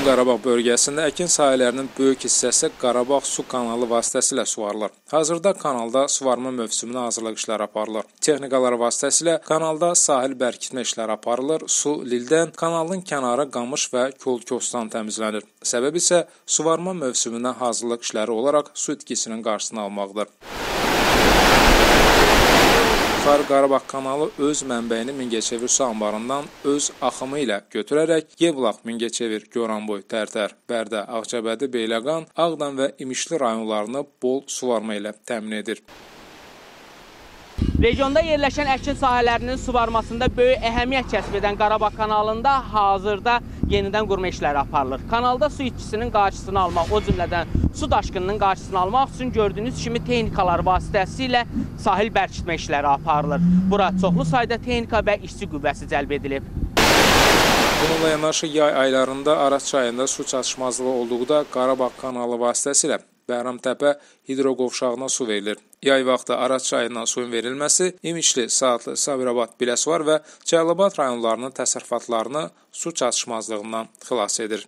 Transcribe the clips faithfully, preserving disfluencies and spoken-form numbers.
Yaxın Qarabağ bölgəsində əkin sahələrinin böyük hissəsi Qarabağ su kanalı vasitəsilə suvarılır. Hazırda kanalda suvarma mövsümünə hazırlıq işləri aparılır. Texnikalar vasitəsilə kanalda sahil bərkitmə işləri aparılır. Su lildən, kanalın kənarı qamış və kol-kosdan təmizlənir. Səbəb isə suvarma mövsümünə hazırlıq işləri olaraq su itkisinin qarşısını almaqdır. Yuxarı Qarabağ kanalı öz mənbəyini Mingəçevir su anbarından öz axımı ilə götürərək Yevlaq, Mingəçevir, Goranboy, Tərtər, Berdə, Ağcabadi, Beyləqan, Ağdan və İmişli rayonlarını bol suvarma ilə təmin edir. Regionda yerləşən əkin sahələrinin suvarmasında böyük əhəmiyyət kəsb edən Qarabağ kanalında hazırda yenidən qurma işləri aparılır. Kanalda su itkisinin qarşısını almaq, o cümlədən su daşqınının qarşısını almaq üçün gördüyünüz kimi texnikalar vasitəsilə sahil bərkitmə işləri aparılır. Bura çoxlu sayda texnika və işçi qüvvəsi cəlb edilib. Bununla yanaşı yay aylarında Araz çayında su çatışmazlığı olduqda Qarabağ kanalı vasitəsilə Aramtəpə hidroqovşağına su verilir. Yay vaxtı Araz çayından suyun verilməsi İmişli, Saatlı, Sabirabad, Biləsuvar və Cəlilabad rayonlarının təsərrüfatlarını su çatışmazlığından xilas edir.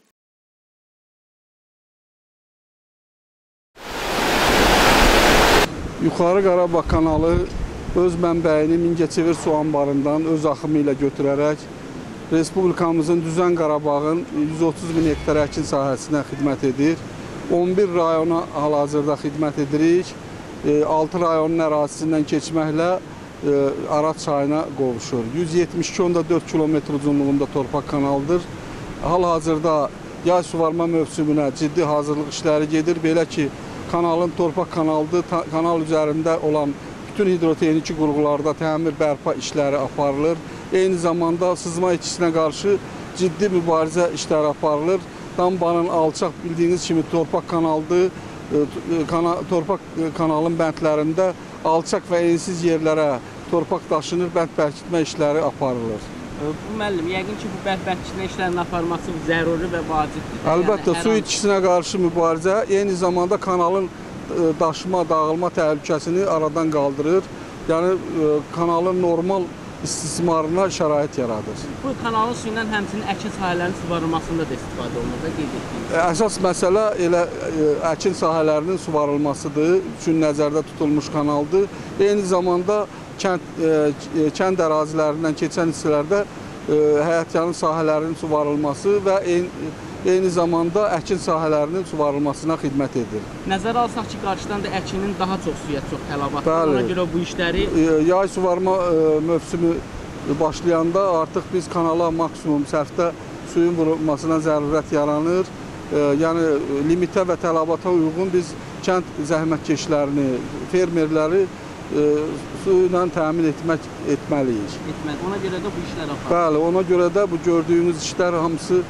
Yuxarı Qarabağ kanalı öz mənbəyini Mingəçevir su anbarından öz axımı ilə götürərək Respublikamızın Düzən Qarabağın yüz otuz min hektar əkin sahəsinə xidmət edir. on bir rayona hal-hazırda xidmət edirik. altı rayonun ərazisindən keçməklə Araz çayına qovuşur. yüz yetmiş iki nöqtə dörd kilometr uzunluğunda torpaq kanalıdır. Hal-hazırda yay suvarma mövsümünə ciddi hazırlıq işləri gedir. Belə ki, kanalın torpaq kanalıdır. Kanal üzərində olan bütün hidrotekniki qurğularda təmir bərpa işləri aparılır. Eyni zamanda sızma itkisinə qarşı ciddi mübarizə işləri aparılır. Dambanın alçaq bildiyiniz kimi torpaq kanalıdır. Torpaq kanalın bəndlərində alçaq və ensiz yerlərə torpaq daşınır, bənd bərkitmə işləri aparılır. Müəllim, yəqin ki, bu bənd bərkitmə işlərinin aparması zəruri və vacibdir. Əlbəttə, su itkisinə qarşı mübarizə eyni zamanda kanalın daşma, dağılma təhlükəsini aradan qaldırır. Yəni, kanalın normal istismarına şərait yaradır. Bu kanalın suyundan həmçinin əkin sahələrinin suvarılmasında da istifadə olunur da qeyd etdiyiniz. Əsas məsələ elə əkin sahələrinin suvarılmasıdır, üçün nəzərdə tutulmuş kanaldır. Eyni zamanda kənd ərazilərindən keçən hissələrdə həyətyanı sahələrinin suvarılması və eyni zamanda əkin sahələrinin suvarılmasına xidmət edir. Nəzər alsaq ki, qarşıdan da əkinin daha çox suya çox tələbatdır. Ona görə bu işləri... Yay suvarma mövsümü başlayanda artıq biz kanala maksimum sərfdə suyun vurulmasına zərurət yaranır. Yəni, limitə və tələbata uyğun biz kənd zəhmətkeşlərini, fermerləri su ilə təmin etməliyik. Ona görə də bu işlər aparılır. Bəli, ona görə də bu gördüyümüz işlər hamısı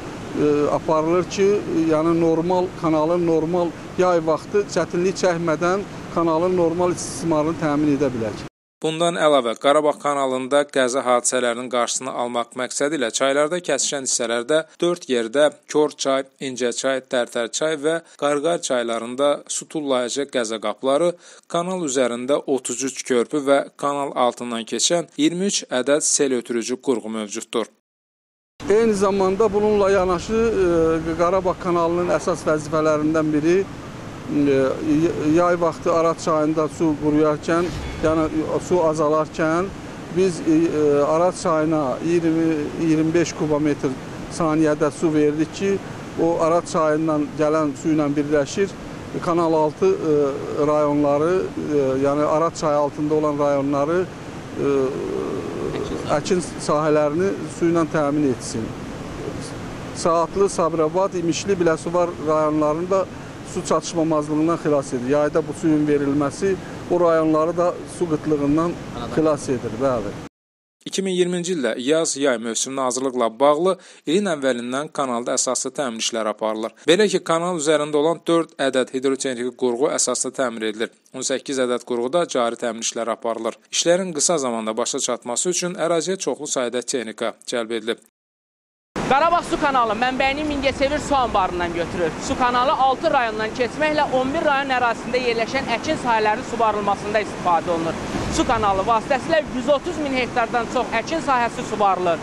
aparılır ki, yəni normal kanalın normal yay vaxtı çətinlik çəkmədən kanalın normal istismarını təmin edə bilək. Bundan əlavə, Qarabağ kanalında qəza hadisələrinin qarşısını almaq məqsədi ilə çaylarda kəsişən hissələrdə dörd yerdə Kor çay, İncə çay, Tərtər çay və Qarqar çaylarında su tullayıcı qəza qapları, kanal üzərində otuz üç körpü və kanal altından keçən iyirmi üç ədəd sel ötürücü qurğu mövcuddur. Eyni zamanda bununla yanaşı Qarabağ kanalının əsas vəzifələrindən biri yay vaxtı Araz çayında su quruyarkən, yəni su azalarkən biz Araz çayına iyirmi beş kubometr saniyədə su veririk ki, o Araz çayından gələn su ilə birləşir. Kanal altı rayonları, yəni Araz çayı altında olan rayonları, əkin sahələrini su ilə təmin etsin. Saatlı, Sabirabad, İmişli, Biləsuvar rayonlarında su çatışmamazlığından xilas edir. Yayda bu suyun verilməsi o rayonları da su qıtlığından xilas edir. Bəli. iki min iyirminci ildə yaz-yay mövsümünə hazırlıqla bağlı ilin əvvəlindən kanalda əsaslı təmin işləri aparılır. Belə ki, kanal üzərində olan dörd ədəd hidrotekniki qurğu əsaslı təmir edilir. on səkkiz ədəd qurğuda cari təmin işləri aparılır. İşlərin qısa zamanda başa çatması üçün əraziyə çoxlu sayda texnika cəlb edilib. Qarabağ su kanalı mənbəyini Mingəçevir su anbarından götürür. Su kanalı altı rayondan keçməklə on bir rayon ərazisində yerləşən əkin sahələrinin suvarılmasında istifadə olunur. Su kanalı vasitəsilə yüz otuz min hektardan çox əkin sahəsi suvarılır.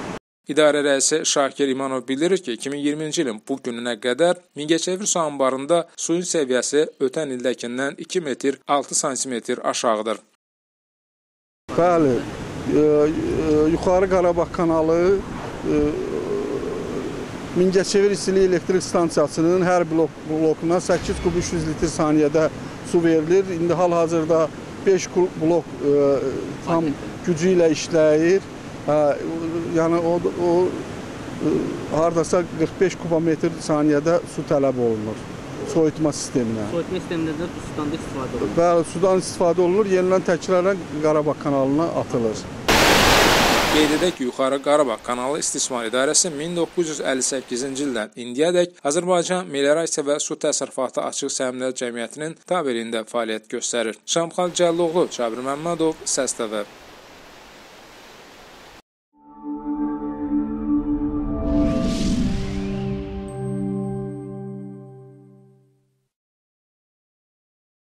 İdarə rəisi Şakir İmanov bildirir ki, iki min iyirminci ilin bu gününə qədər Mingəçevir su anbarında suyun səviyyəsi ötən illəkindən iki metr altı santimetr aşağıdır. Bəli, e, Yuxarı Qarabağ kanalı e, Mingəçevir İstilik Elektrik Stansiyasının hər blok, blokuna səkkiz kub üç yüz litr saniyədə su verilir. İndi hal-hazırda beş blok e, tam gücü ilə işləyir. E, yəni o, o e, hardasa qırx beş kubometr saniyədə su tələb olunur soyutma sisteminə. Soyutma sistemində də sudan istifadə olunur. Bəli, sudan istifadə olunur, yenilən təkrarən Qarabağ kanalına atılır. Qeyd edək ki, Yuxarı Qarabağ kanalı istismar idarəsi min doqquz yüz əlli səkkizinci ildən indiyədək Azərbaycan Meliorasiya və Su Təsərrüfatı Açıq Səhmlər cəmiyyətinin tabeliyində fəaliyyət göstərir. Şamxan Cəlilabad, Cabir Məmmədov, Səstəvə.